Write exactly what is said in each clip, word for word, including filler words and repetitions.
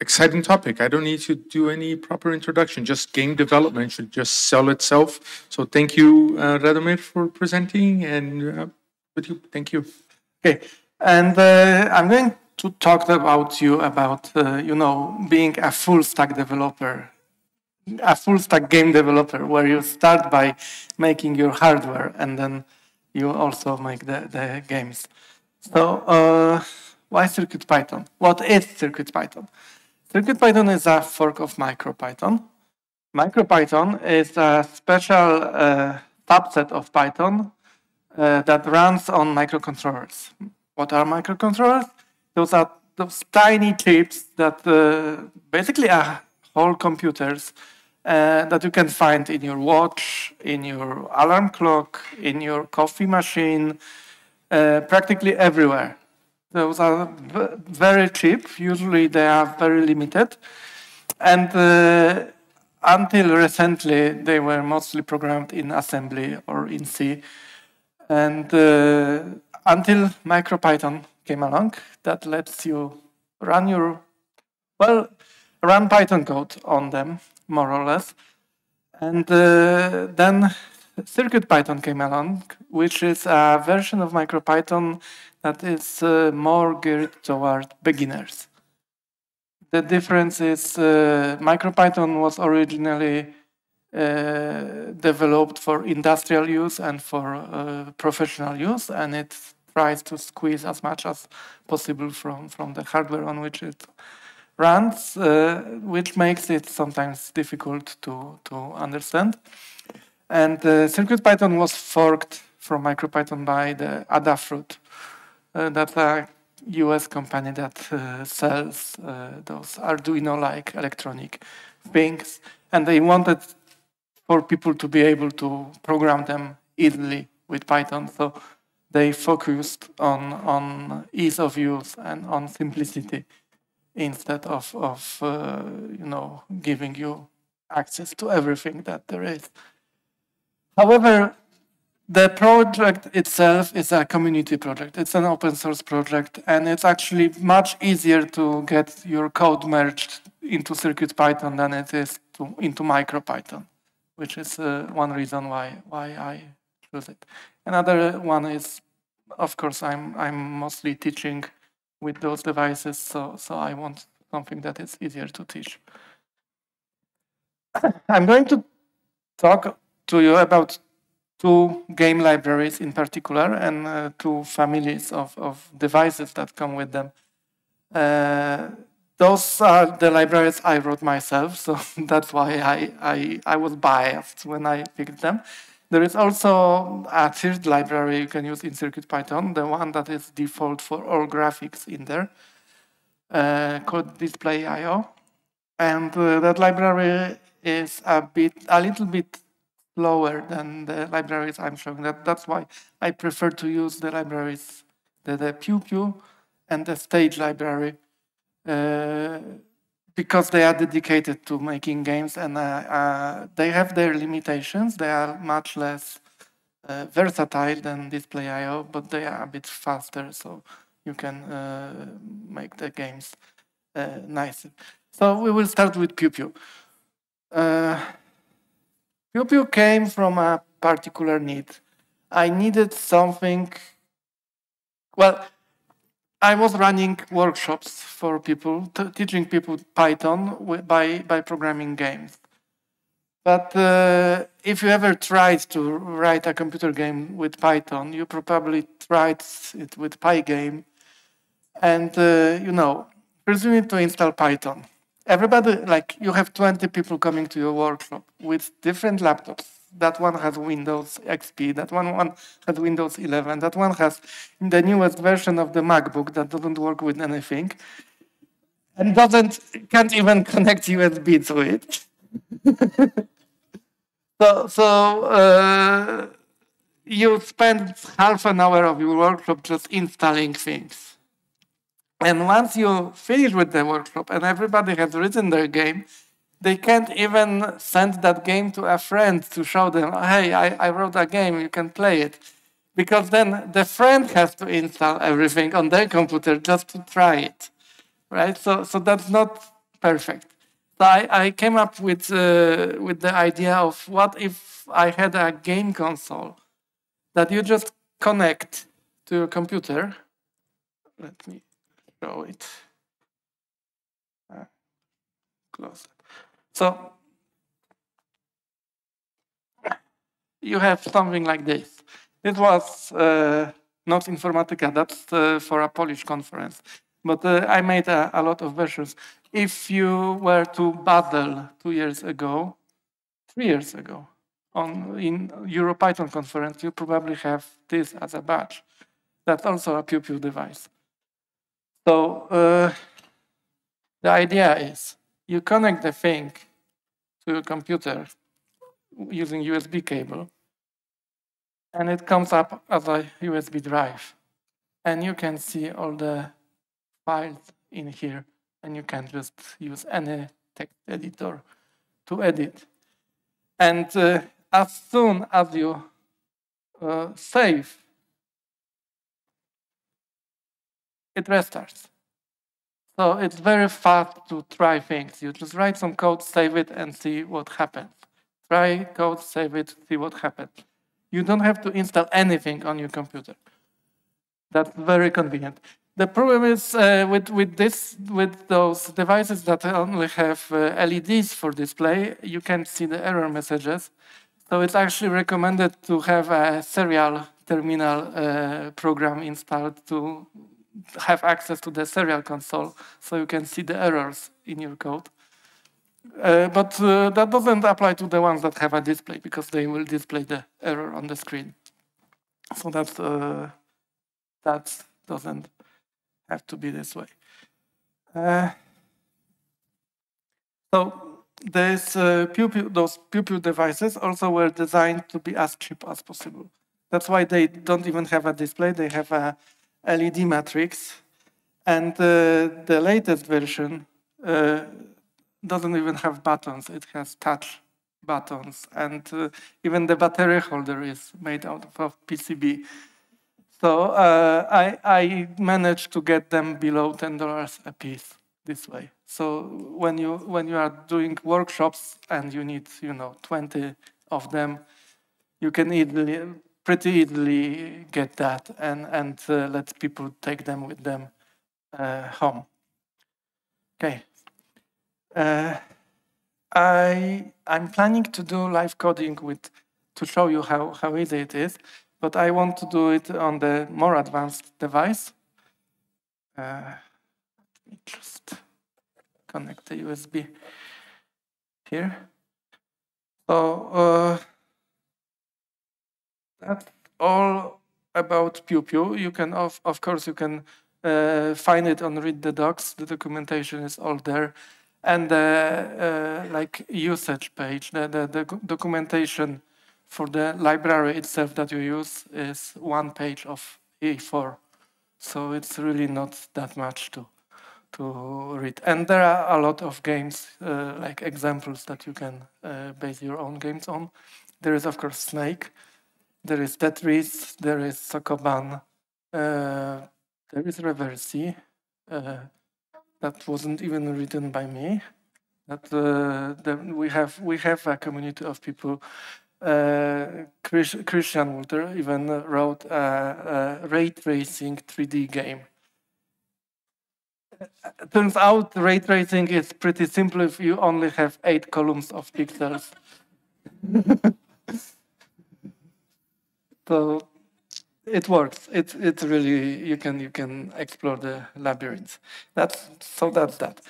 exciting topic. I don't need to do any proper introduction. Just game development should just sell itself. So thank you, uh, Radomir, for presenting, and uh, with you, thank you. Okay, and uh, I'm going to talk about you about uh, you know being a full stack developer, a full stack game developer, where you start by making your hardware and then you also make the, the games. So uh, why CircuitPython? What is CircuitPython? CircuitPython is a fork of MicroPython. MicroPython is a special uh, subset of Python uh, that runs on microcontrollers. What are microcontrollers? Those are those tiny chips that uh, basically are whole computers uh, that you can find in your watch, in your alarm clock, in your coffee machine, uh, practically everywhere. Those are very cheap. Usually they are very limited. And uh, until recently, they were mostly programmed in assembly or in C. And uh, until MicroPython came along, that lets you run your, well, run Python code on them, more or less. And uh, then CircuitPython came along, which is a version of MicroPython that is uh, more geared toward beginners. The difference is uh, MicroPython was originally uh, developed for industrial use and for uh, professional use, and it tries to squeeze as much as possible from, from the hardware on which it runs, uh, which makes it sometimes difficult to, to understand. And uh, CircuitPython was forked from MicroPython by the Adafruit. Uh, that's a U S company that uh, sells uh, those Arduino-like electronic things. And they wanted for people to be able to program them easily with Python. So they focused on, on ease of use and on simplicity, instead of, of uh, you know, giving you access to everything that there is. However, the project itself is a community project. It's an open source project, and it's actually much easier to get your code merged into CircuitPython than it is to, into MicroPython, which is uh, one reason why, why I choose it. Another one is, of course, I'm, I'm mostly teaching with those devices, so, so I want something that is easier to teach. I'm going to talk to you about two game libraries in particular and uh, two families of, of devices that come with them. Uh, those are the libraries I wrote myself, so that's why I, I, I was biased when I picked them. There is also a third library you can use in CircuitPython, the one that is default for all graphics in there, uh, called Display dot I O. And uh, that library is a bit, a little bit slower than the libraries I'm showing. That, that's why I prefer to use the libraries, the, the PewPew and the Stage library, uh, because they are dedicated to making games, and uh, uh, they have their limitations. They are much less uh, versatile than Display dot I O, but they are a bit faster, so you can uh, make the games uh, nicer. So we will start with PewPew. Uh, PewPew came from a particular need. I needed something, well, I was running workshops for people, teaching people Python by, by programming games. But uh, if you ever tried to write a computer game with Python, you probably tried it with Pygame. And, uh, you know, first you need to install Python. Everybody, like, you have twenty people coming to your workshop with different laptops. That one has Windows X P, that one, one has Windows eleven, that one has the newest version of the MacBook that doesn't work with anything and doesn't, can't even connect U S B to it. so so uh, you spend half an hour of your workshop just installing things. And once you finish with the workshop and everybody has written their game, they can't even send that game to a friend to show them, hey, I, I wrote a game, you can play it. Because then the friend has to install everything on their computer just to try it, right? So, so that's not perfect. So I, I came up with, uh, with the idea of what if I had a game console that you just connect to a computer. Let me show it. Uh, close it. So you have something like this. It was uh, not Informatica, that's uh, for a Polish conference. But uh, I made a, a lot of versions. If you were to battle two years ago, three years ago, on in EuroPython conference, you probably have this as a badge. That's also a PewPew device. So uh, the idea is you connect the thing to your computer using U S B cable, and it comes up as a U S B drive. And you can see all the files in here, and you can just use any text editor to edit. And uh, as soon as you uh, save, it restarts. So it's very fast to try things. You just write some code, save it, and see what happens. Try code, save it, see what happens. You don't have to install anything on your computer. That's very convenient. The problem is uh, with, with, this, with those devices that only have uh, L E Ds for display, you can't see the error messages. So it's actually recommended to have a serial terminal uh, program installed to have access to the serial console so you can see the errors in your code. Uh, but uh, that doesn't apply to the ones that have a display, because they will display the error on the screen. So that's, uh, that doesn't have to be this way. Uh, so this, uh, PewPew, those PewPew devices also were designed to be as cheap as possible. That's why they don't even have a display. They have a L E D matrix. And uh, the latest version uh, doesn't even have buttons. It has touch buttons. And uh, even the battery holder is made out of P C B. So uh, I, I managed to get them below ten dollars a piece this way. So when you, when you are doing workshops and you need, you know, twenty of them, you can easily, pretty easily get that and, and uh, let people take them with them uh, home. Okay. Uh, I, I'm planning to do live coding with, to show you how, how easy it is. But I want to do it on the more advanced device. Uh, let me just connect the U S B here. So uh, that's all about PewPew. You can, of, of course, you can uh, find it on Read the Docs. The documentation is all there, and the uh, like usage page, the the, the documentation for the library itself that you use is one page of A four. So it's really not that much to, to read. And there are a lot of games, uh, like examples that you can uh, base your own games on. There is, of course, Snake. There is Tetris. There is Sokoban. Uh, there is Reversi. Uh, that wasn't even written by me. That, uh, that we have, we have a community of people. Uh, Christian Walter even wrote a, a ray tracing three D game. It turns out ray tracing is pretty simple if you only have eight columns of pixels. So it works. It's it's really you can you can explore the labyrinth. That's so that's that.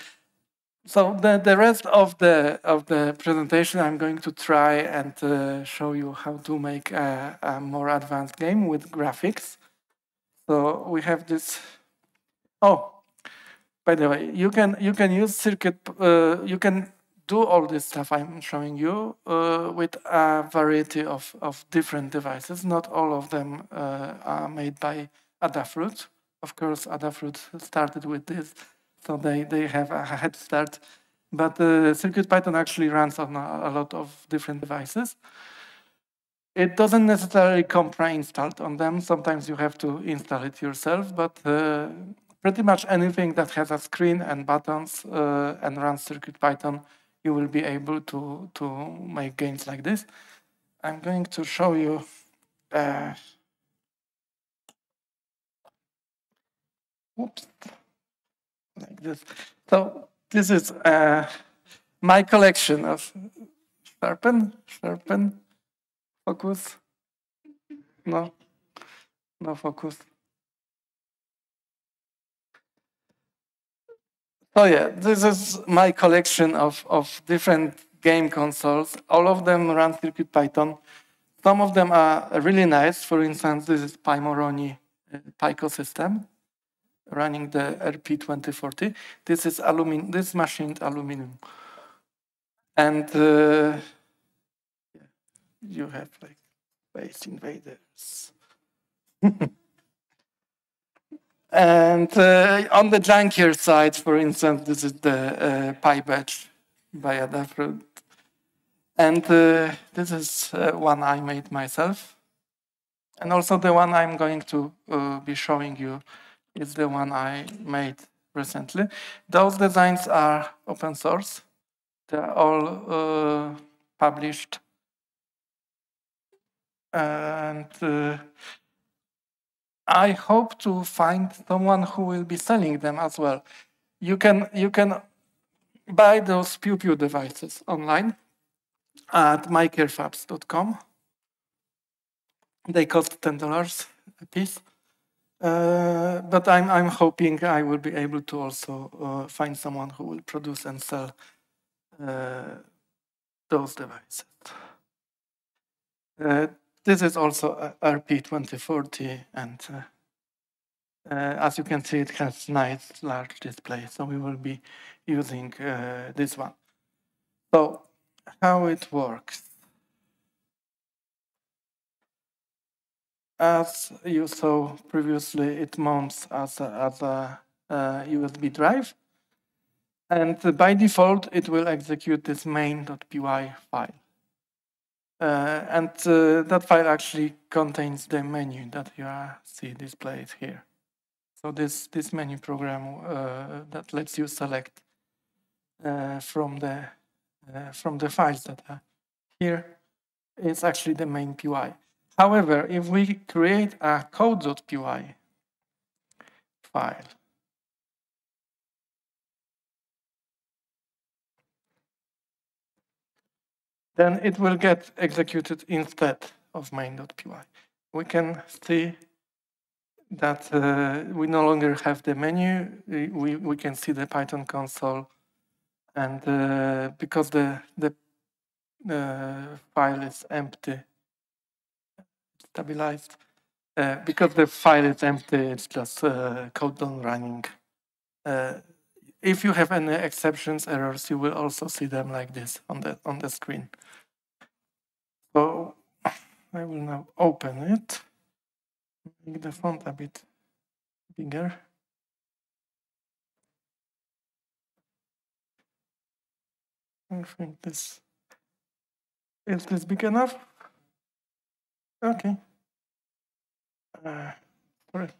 So the, the rest of the, of the presentation, I'm going to try and uh, show you how to make a, a more advanced game with graphics. So we have this. Oh, by the way, you can you can use circuit. Uh, you can do all this stuff I'm showing you uh, with a variety of of different devices. Not all of them uh, are made by Adafruit. Of course, Adafruit started with this. So they, they have a head start. But uh, CircuitPython actually runs on a, a lot of different devices. It doesn't necessarily come pre-installed on them. Sometimes you have to install it yourself. But uh, pretty much anything that has a screen and buttons uh, and runs CircuitPython, you will be able to, to make games like this. I'm going to show you uh, whoops, like this. So this is uh, my collection of sharpen, sharpen, focus, no, no focus. So yeah, this is my collection of, of different game consoles. All of them run CircuitPython. Some of them are really nice. For instance, this is PyMoroni uh, PyCo system running the R P twenty forty. This is aluminum, this machined aluminum. And uh, you have like Space Invaders. And uh, on the junkier side, for instance, this is the uh, PyBatch by Adafruit. And uh, this is uh, one I made myself. And also the one I'm going to uh, be showing you is the one I made recently. Those designs are open source. They're all uh, published. And uh, I hope to find someone who will be selling them as well. You can you can buy those PewPew devices online at microfabs dot com. They cost ten dollars a piece, uh, but I'm I'm hoping I will be able to also uh, find someone who will produce and sell uh, those devices. Uh, This is also R P twenty forty, and uh, uh, as you can see, it has nice large display. So we will be using uh, this one. So how it works? As you saw previously, it mounts as a, as a uh, U S B drive, and by default, it will execute this main.py file. Uh, and uh, that file actually contains the menu that you are see displayed here. So this, this menu program uh, that lets you select uh, from, the, uh, from the files that are here is actually the main P Y. However, if we create a code.py file, then it will get executed instead of main.py. We can see that uh, we no longer have the menu. We, we can see the Python console. And uh, because the, the uh, file is empty, stabilized, uh, because the file is empty, it's just uh, code on running. Uh, If you have any exceptions, errors, you will also see them like this on the on the screen. So I will now open it. Make the font a bit bigger. I think this is this big enough. Okay. Uh, sorry.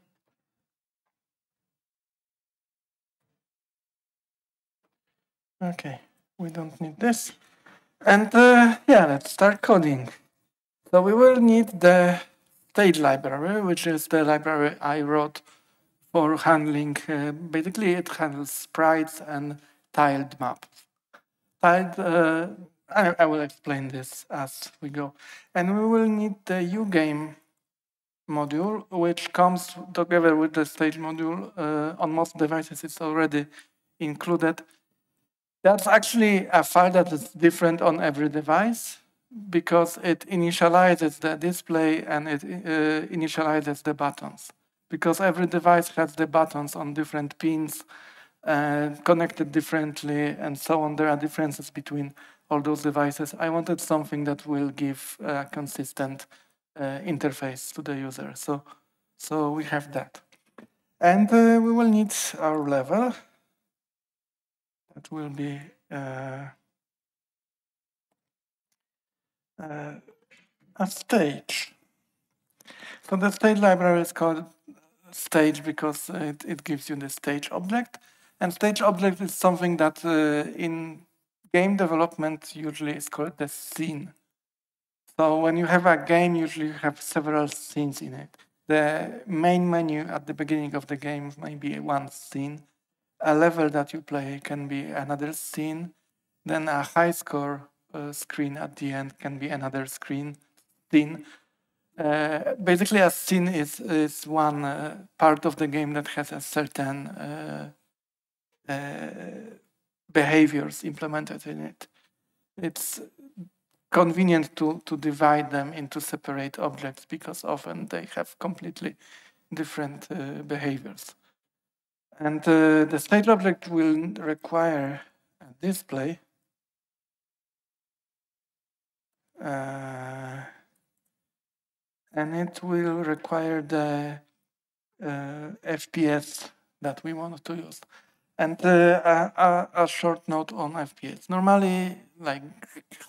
Okay, we don't need this. And uh, yeah, let's start coding. So we will need the stage library, which is the library I wrote for handling. Uh, basically, it handles sprites and tiled maps. Tiled, uh, I, I will explain this as we go. And we will need the uGame module, which comes together with the stage module. Uh, on most devices, it's already included. That's actually a file that is different on every device because it initializes the display and it uh, initializes the buttons. Because every device has the buttons on different pins uh, connected differently and so on. There are differences between all those devices. I wanted something that will give a consistent uh, interface to the user. So, so we have that. And uh, we will need our level. It will be uh, uh, a stage. So the stage library is called stage because it, it gives you the stage object. And stage object is something that uh, in game development usually is called the scene. So when you have a game, usually you have several scenes in it. The main menu at the beginning of the game might be one scene. A level that you play can be another scene. Then a high score uh, screen at the end can be another screen scene. Uh, basically, a scene is, is one uh, part of the game that has a certain uh, uh, behaviors implemented in it. It's convenient to, to divide them into separate objects because often they have completely different uh, behaviors. And uh, the stage object will require a display. Uh, and it will require the uh, F P S that we want to use. And uh, a, a short note on F P S. Normally, like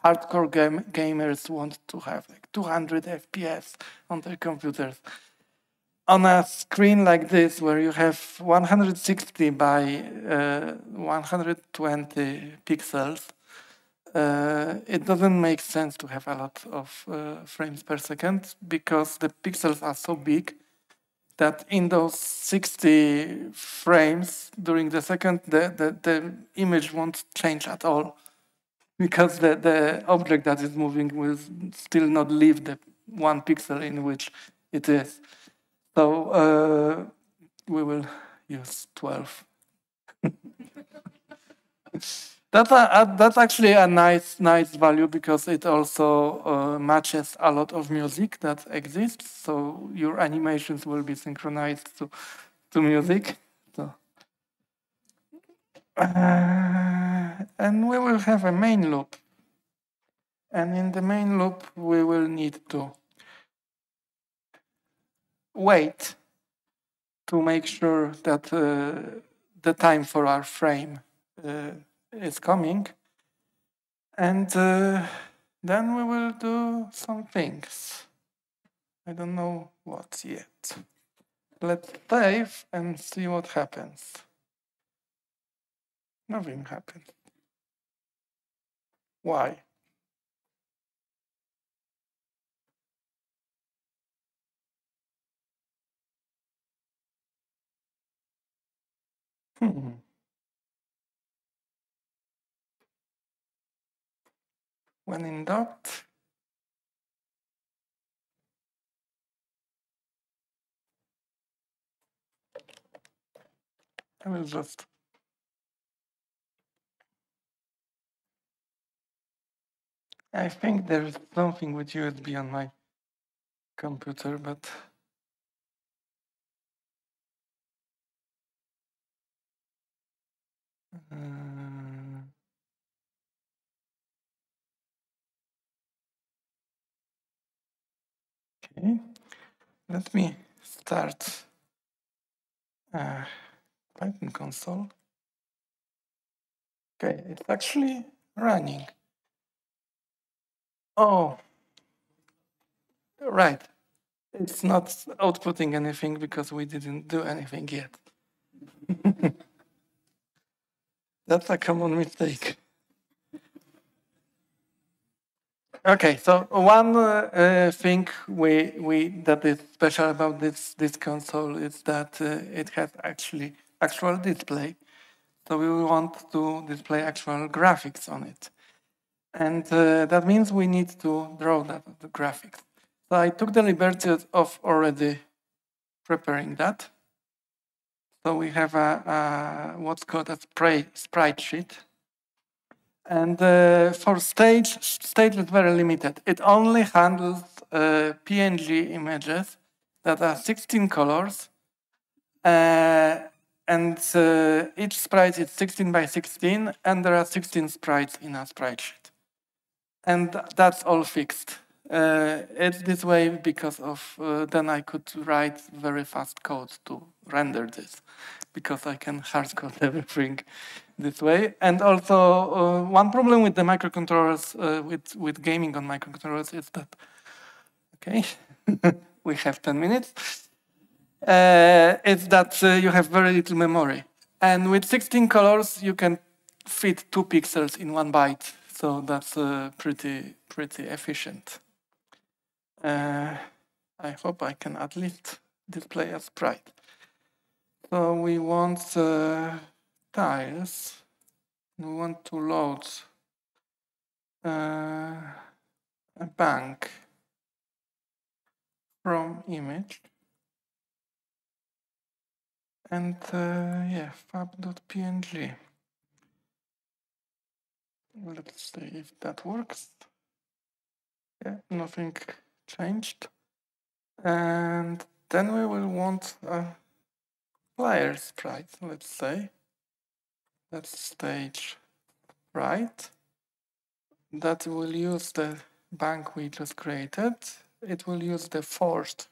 hardcore game, gamers want to have like two hundred F P S on their computers. On a screen like this, where you have one hundred sixty by one hundred twenty pixels, uh, it doesn't make sense to have a lot of uh, frames per second because the pixels are so big that in those sixty frames during the second, the, the, the image won't change at all because the, the object that is moving will still not leave the one pixel in which it is. So uh, we will use twelve. that's, a, a, that's actually a nice, nice value because it also uh, matches a lot of music that exists. So your animations will be synchronized to, to music. So. Uh, and we will have a main loop. And in the main loop, we will need to wait to make sure that uh, the time for our frame uh, is coming. And uh, then we will do some things. I don't know what yet. Let's save and see what happens. Nothing happened. Why? Hmm. When in doubt, I will just I think there is something with U S B on my computer, but Uh, okay, let me start uh, Python console. Okay, it's actually running. Oh, right. It's not outputting anything because we didn't do anything yet. That's a common mistake. Okay, so one uh, thing we we that is special about this this console is that uh, it has actually actual display. So we want to display actual graphics on it, and uh, that means we need to draw that the graphics. So I took the liberty of already preparing that. So we have a, a, what's called a sprite sheet. And uh, for stage, stage is very limited. It only handles uh, P N G images that are sixteen colors. Uh, and uh, each sprite is sixteen by sixteen, and there are sixteen sprites in a sprite sheet. And that's all fixed. Uh, it's this way because of uh, then I could write very fast code to render this because I can hard code everything this way. And also uh, one problem with the microcontrollers, uh, with, with gaming on microcontrollers is that, okay, we have ten minutes. uh, is that uh, you have very little memory. And with sixteen colors, you can fit two pixels in one byte. So that's uh, pretty, pretty efficient. Uh, I hope I can at least display a sprite. So we want uh, tiles. We want to load uh, a bank from image. And uh, yeah, fab.png. Let's see if that works. Yeah, nothing changed. And then we will want a player sprite, let's say. That's stage sprite. That will use the bank we just created. It will use the forced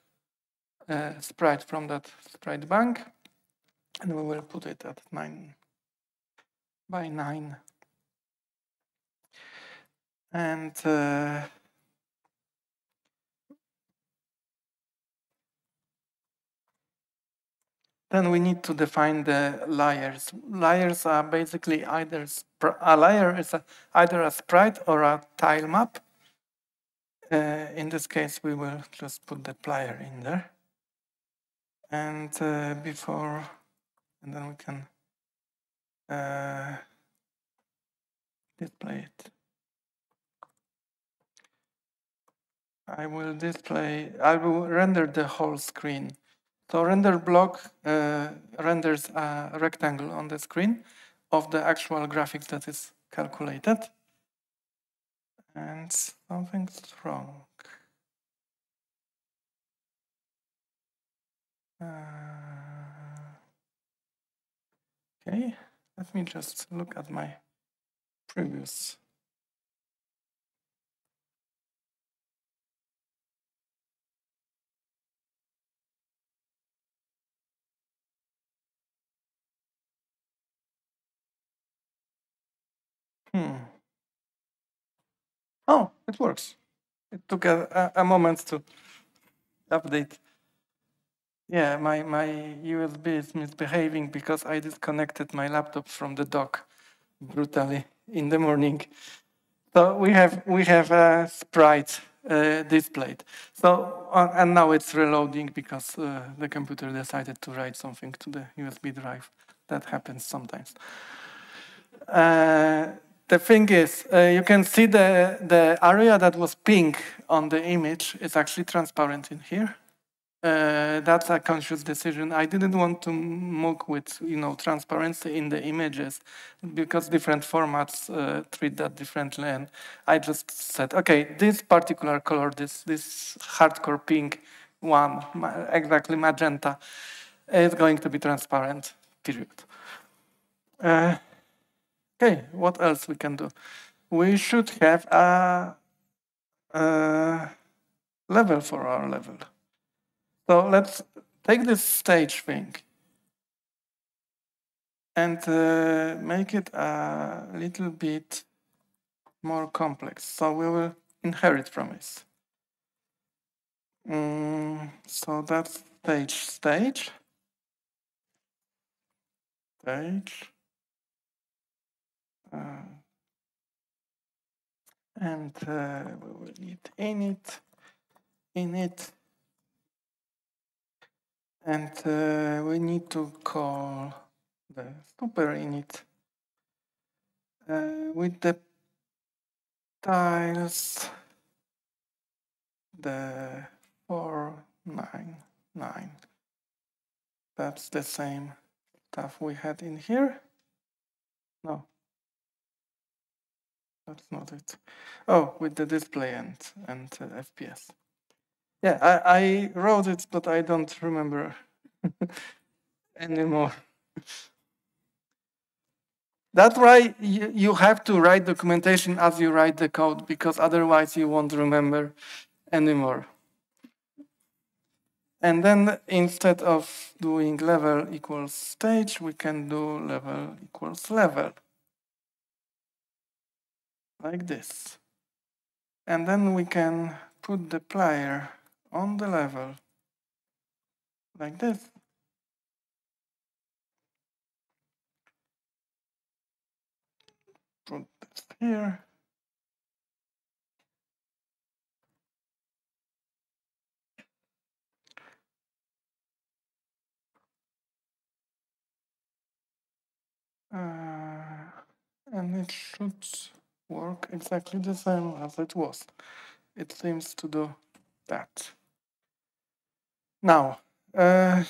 uh, sprite from that sprite bank. And we will put it at nine by nine. And uh, then we need to define the layers. Layers are basically either a layer is a, either a sprite or a tile map. Uh, in this case, we will just put the player in there. And uh, before, and then we can uh, display it. I will display, I will render the whole screen. So render block uh, renders a rectangle on the screen of the actual graphics that is calculated. And something's wrong. Uh, okay, let me just look at my previous. Hmm. Oh, it works. It took a, a, a moment to update. Yeah, my, my U S B is misbehaving because I disconnected my laptop from the dock brutally in the morning. So we have, we have a sprite uh, displayed. So, uh, and now it's reloading because uh, the computer decided to write something to the U S B drive. That happens sometimes. Uh, The thing is, uh, you can see the, the area that was pink on the image is actually transparent in here. Uh, that's a conscious decision. I didn't want to muck with, you know, transparency in the images because different formats uh, treat that differently. And I just said, okay, this particular color, this, this hardcore pink one, exactly magenta, is going to be transparent, period. Uh, Okay, what else we can do? We should have a, a level for our level. So let's take this stage thing and uh, make it a little bit more complex. So we will inherit from it. Mm, so that's stage, stage, stage. Uh, and uh, we will need init, init, and uh, we need to call the super init uh, with the tiles, the four nine nine. That's the same stuff we had in here. No. That's not it. Oh, with the display and, and uh, F P S. Yeah, I, I wrote it, but I don't remember anymore. That's why you, you have to write documentation as you write the code, because otherwise you won't remember anymore. And then instead of doing level equals stage, we can do level equals level. Like this. And then we can put the player on the level like this. Put this here. Uh, and it should work exactly the same as it was. It seems to do that. Now, uh,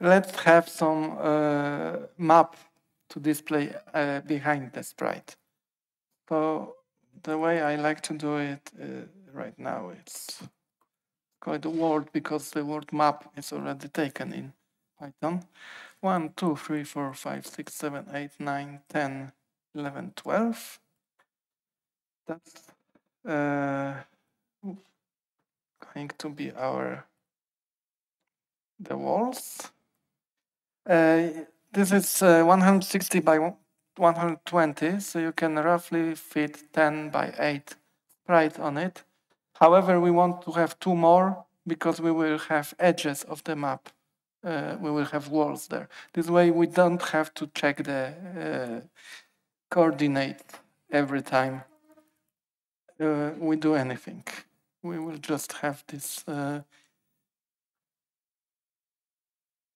let's have some uh, map to display uh, behind the sprite. So the way I like to do it uh, right now, it's called a word, because the word map is already taken in Python. one, two, three, four, five, six, seven, eight, nine, ten, eleven, twelve. That's uh, going to be our the walls. Uh, this is uh, one hundred sixty by one hundred twenty, so you can roughly fit ten by eight sprite on it. However, we want to have two more, because we will have edges of the map. Uh, we will have walls there. This way we don't have to check the uh, coordinate every time uh, we do anything. We will just have this uh,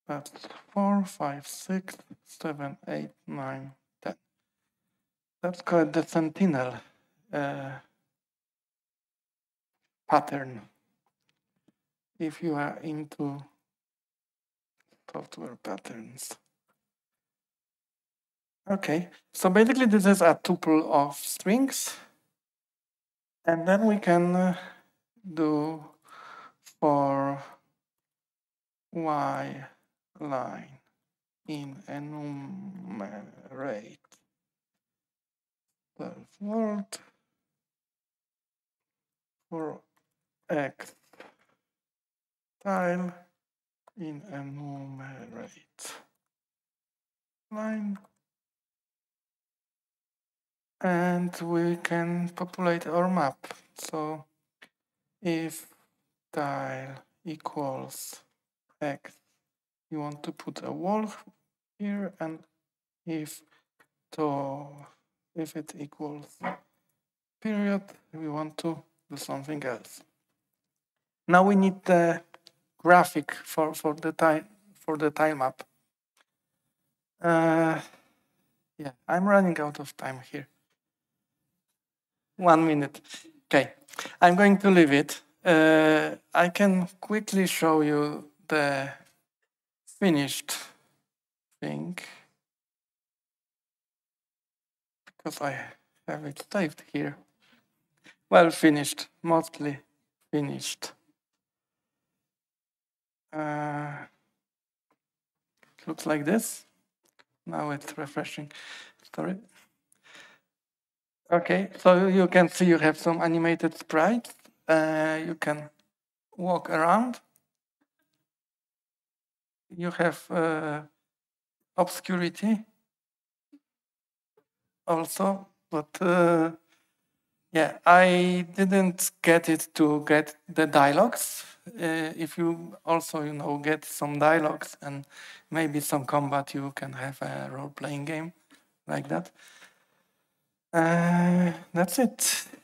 that's four, five, six, seven, eight, nine, ten. That's called the sentinel uh, pattern. If you are into software patterns. Okay, so basically this is a tuple of strings, and then we can do for y line in enumerate the world, for x tile in enumerate line, and we can populate our map. So if tile equals x, you want to put a wall here, and if to if it equals period, we want to do something else. Now we need the graphic for for the time for the time map. Uh, yeah, I'm running out of time here. One minute. Okay, I'm going to leave it. Uh, I can quickly show you the finished thing, because I have it saved here. Well, finished, mostly finished. Uh, it looks like this. Now it's refreshing. Sorry. Okay, so you can see you have some animated sprites. Uh, you can walk around. You have uh, obscurity also, but uh, yeah, I didn't get it to get the dialogues. Uh, if you also, you know, get some dialogues and maybe some combat, you can have a role-playing game like that. Uh, that's it.